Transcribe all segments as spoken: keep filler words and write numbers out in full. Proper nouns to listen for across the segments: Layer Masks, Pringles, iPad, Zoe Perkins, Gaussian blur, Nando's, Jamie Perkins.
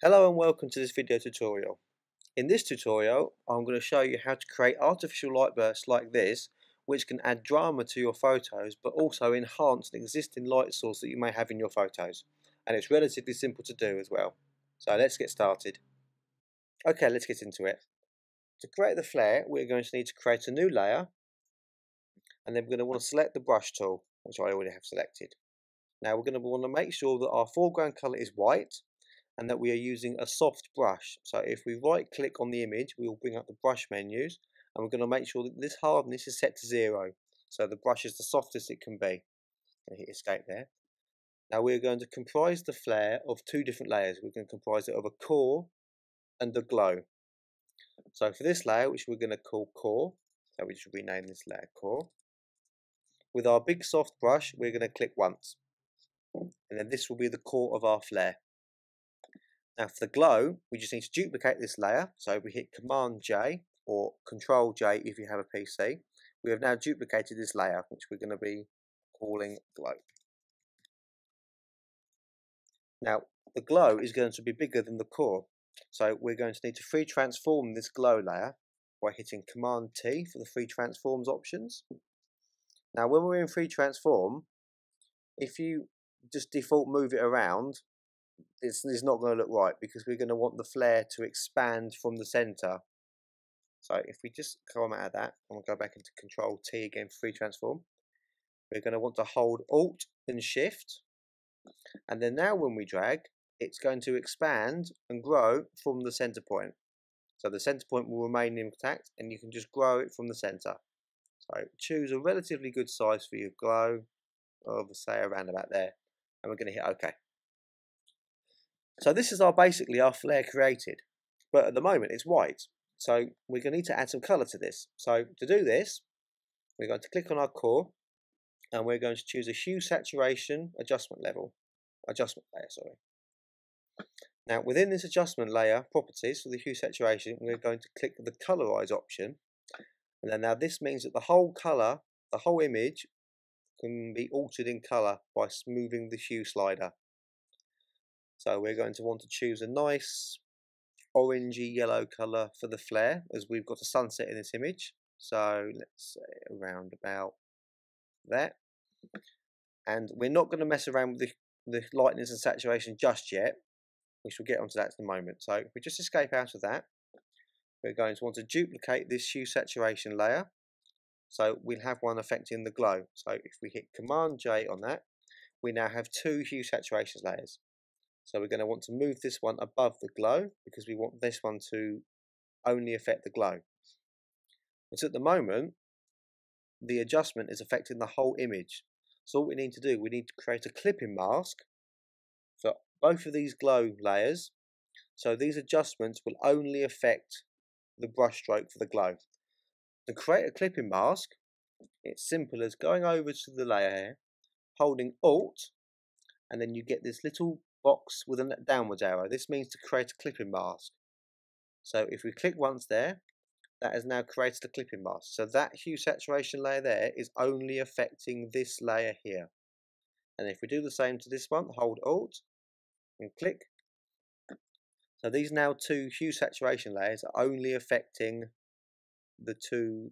Hello and welcome to this video tutorial. In this tutorial I'm going to show you how to create artificial light bursts like this, which can add drama to your photos but also enhance an existing light source that you may have in your photos, and it's relatively simple to do as well. So let's get started. Okay, let's get into it. To create the flare we're going to need to create a new layer, and then we're going to want to select the brush tool, which I already have selected. Now we're going to want to make sure that our foreground colour is white and that we are using a soft brush. So if we right click on the image, we will bring up the brush menus, and we're going to make sure that this hardness is set to zero, so the brush is the softest it can be. I'm going to hit escape there. Now we're going to comprise the flare of two different layers. We're going to comprise it of a core and a glow. So for this layer, which we're going to call core, so we just rename this layer core, with our big soft brush we're going to click once, and then this will be the core of our flare. Now for the glow, we just need to duplicate this layer, so we hit Command J or Control J if you have a P C. We have now duplicated this layer, which we're going to be calling glow. Now the glow is going to be bigger than the core, so we're going to need to free transform this glow layer by hitting Command T for the free transforms options. Now when we're in free transform, if you just default move it around, It's, it's not going to look right, because we're going to want the flare to expand from the centre. So if we just come out of that and we'll go back into Control T again for free transform, we're going to want to hold Alt and Shift, and then now when we drag, it's going to expand and grow from the centre point. So the centre point will remain intact, and you can just grow it from the centre. So choose a relatively good size for your glow, of say around about there, and we're going to hit OK. So this is our basically our flare created, but at the moment it's white, so we're going to need to add some colour to this. So to do this, we're going to click on our core, and we're going to choose a hue saturation adjustment level, adjustment layer, sorry. Now within this adjustment layer properties for the hue saturation, we're going to click the colourize option, and then now this means that the whole colour, the whole image can be altered in colour by moving the hue slider. So we're going to want to choose a nice orangey yellow colour for the flare, as we've got a sunset in this image. So let's say around about there. And we're not going to mess around with the, the lightness and saturation just yet. We shall get onto that in a moment. So if we just escape out of that, we're going to want to duplicate this hue saturation layer, so we'll have one affecting the glow. So if we hit Command J on that, we now have two hue saturation layers. So we're going to want to move this one above the glow, because we want this one to only affect the glow. But at the moment, the adjustment is affecting the whole image. So what we need to do, we need to create a clipping mask for both of these glow layers, so these adjustments will only affect the brush stroke for the glow. To create a clipping mask, it's simple as going over to the layer here, holding Alt, and then you get this little box with a downwards arrow. This means to create a clipping mask. So if we click once there, that has now created a clipping mask. So that hue saturation layer there is only affecting this layer here. And if we do the same to this one, hold Alt and click. So these now two hue saturation layers are only affecting the two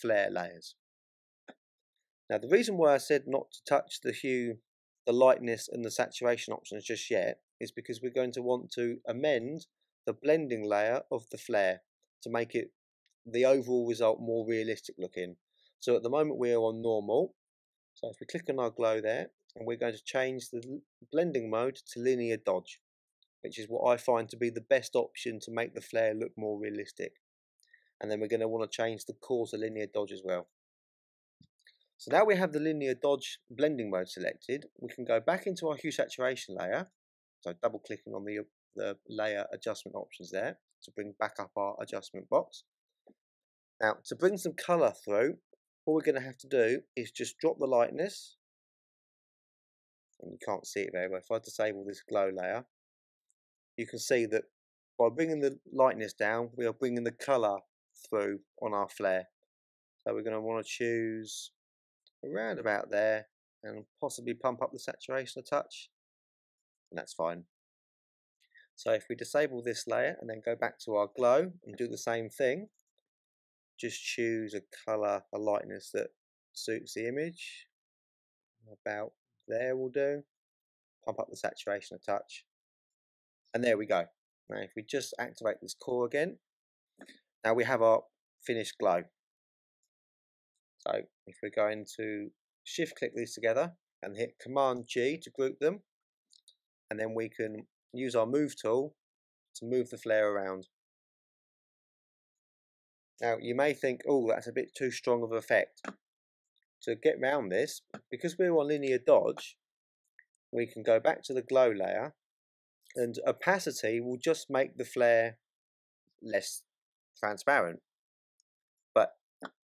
flare layers. Now the reason why I said not to touch the hue, the lightness and the saturation options just yet is because we're going to want to amend the blending layer of the flare to make it the overall result more realistic looking. So at the moment we are on normal, so if we click on our glow there, and we're going to change the blending mode to linear dodge, which is what I find to be the best option to make the flare look more realistic. And then we're going to want to change the core to linear dodge as well. So now we have the linear dodge blending mode selected, we can go back into our hue saturation layer, so double clicking on the, the layer adjustment options there to bring back up our adjustment box. Now to bring some colour through, all we're going to have to do is just drop the lightness, and you can't see it very well. If I disable this glow layer, you can see that by bringing the lightness down, we are bringing the colour through on our flare. So we're going to want to choose around about there, and possibly pump up the saturation a touch, and that's fine. So if we disable this layer and then go back to our glow and do the same thing, just choose a colour, a lightness that suits the image. About there will do. Pump up the saturation a touch. And there we go. Now if we just activate this core again, now we have our finished glow. So if we're going to shift click these together and hit Command G to group them, and then we can use our move tool to move the flare around. Now you may think, oh, that's a bit too strong of an effect. To get round this, because we're on linear dodge, we can go back to the glow layer, and opacity will just make the flare less transparent. But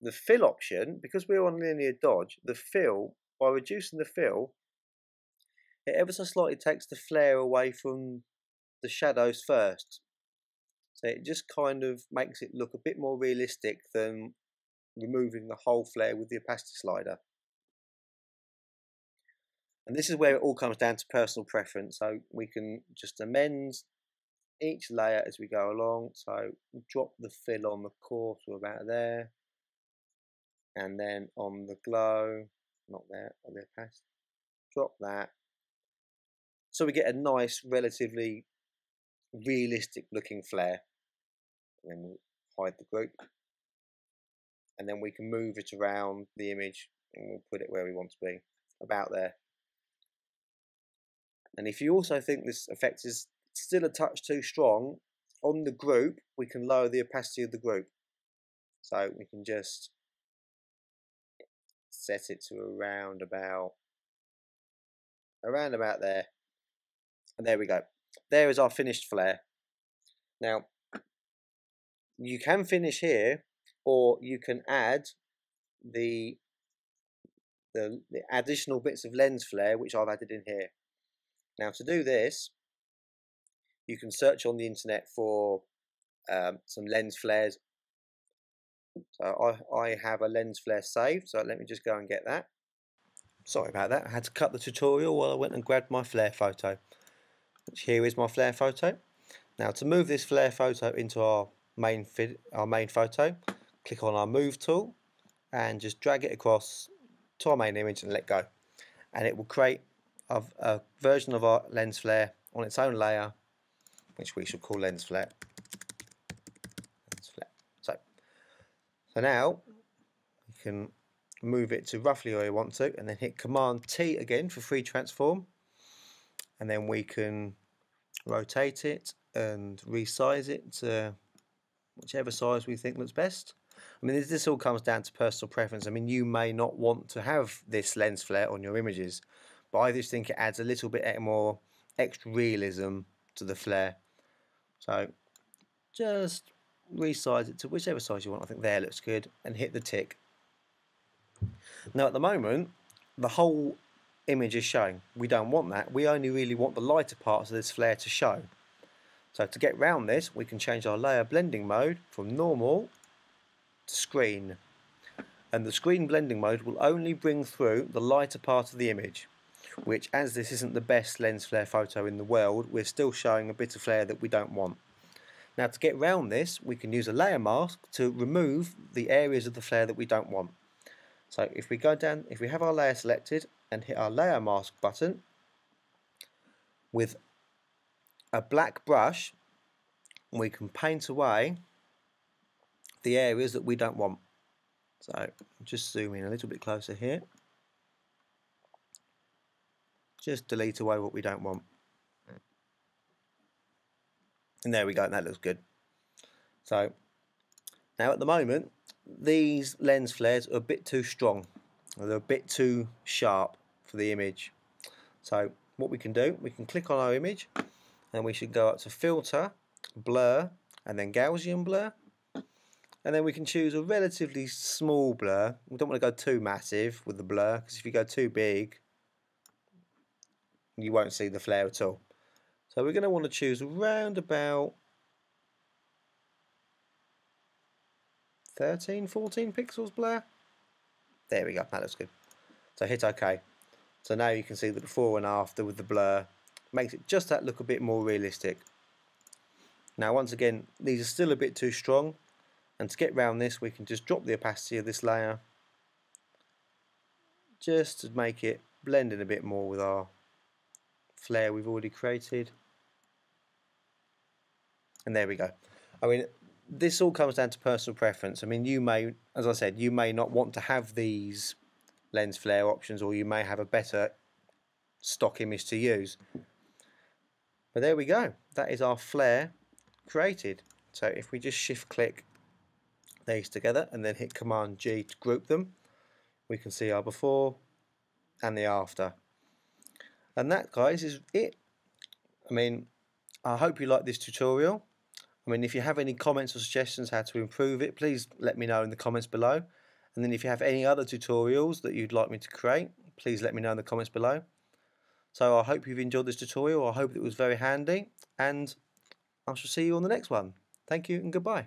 the fill option, because we're on linear dodge, the fill, by reducing the fill, it ever so slightly takes the flare away from the shadows first. So it just kind of makes it look a bit more realistic than removing the whole flare with the opacity slider. And this is where it all comes down to personal preference. So we can just amend each layer as we go along. So drop the fill on the core to about there. And then on the glow, not there, on the opacity, drop that. So we get a nice, relatively realistic looking flare. And then we'll hide the group. And then we can move it around the image and we'll put it where we want to be, about there. And if you also think this effect is still a touch too strong, on the group we can lower the opacity of the group. So we can just set it to around about, around about there. And there we go. There is our finished flare. Now, you can finish here, or you can add the, the, the additional bits of lens flare, which I've added in here. Now to do this, you can search on the internet for um, some lens flares. So I, I have a lens flare saved, so let me just go and get that. Sorry about that, I had to cut the tutorial while I went and grabbed my flare photo. Which here is my flare photo. Now to move this flare photo into our main, our main photo, click on our move tool and just drag it across to our main image and let go. And it will create a, a version of our lens flare on its own layer, which we shall call lens flare. Lens flare. So, so now you can move it to roughly where you want to, and then hit Command T again for free transform. And then we can rotate it and resize it to whichever size we think looks best. I mean, this, this all comes down to personal preference. I mean, you may not want to have this lens flare on your images, but I just think it adds a little bit more extra realism to the flare. So just resize it to whichever size you want. I think there looks good, and hit the tick. Now at the moment, the whole image is showing. We don't want that. We only really want the lighter parts of this flare to show. So to get round this, we can change our layer blending mode from normal to screen. And the screen blending mode will only bring through the lighter part of the image, which, as this isn't the best lens flare photo in the world, we're still showing a bit of flare that we don't want. Now to get round this, we can use a layer mask to remove the areas of the flare that we don't want. So if we go down, if we have our layer selected and hit our layer mask button, with a black brush we can paint away the areas that we don't want. So just zoom in a little bit closer here, just delete away what we don't want, and there we go, and that looks good. So now at the moment these lens flares are a bit too strong, or they're a bit too sharp for the image. So what we can do, we can click on our image and we should go up to filter, blur, and then Gaussian blur, and then we can choose a relatively small blur. We don't want to go too massive with the blur, because if you go too big you won't see the flare at all. So we're going to want to choose around about thirteen, fourteen pixels blur. There we go, that looks good. So hit OK. So now you can see the before and after with the blur. Makes it just that look a bit more realistic. Now once again, these are still a bit too strong, and to get round this we can just drop the opacity of this layer just to make it blend in a bit more with our flare we've already created. And there we go. I mean, this all comes down to personal preference. I mean, you may, as I said, you may not want to have these lens flare options, or you may have a better stock image to use. But there we go. That is our flare created. So if we just shift click these together and then hit Command G to group them, we can see our before and the after. And that, guys, is it. I mean, I hope you like this tutorial. I mean, if you have any comments or suggestions how to improve it, please let me know in the comments below. And then if you have any other tutorials that you'd like me to create, please let me know in the comments below. So I hope you've enjoyed this tutorial. I hope it was very handy, and I shall see you on the next one. Thank you and goodbye.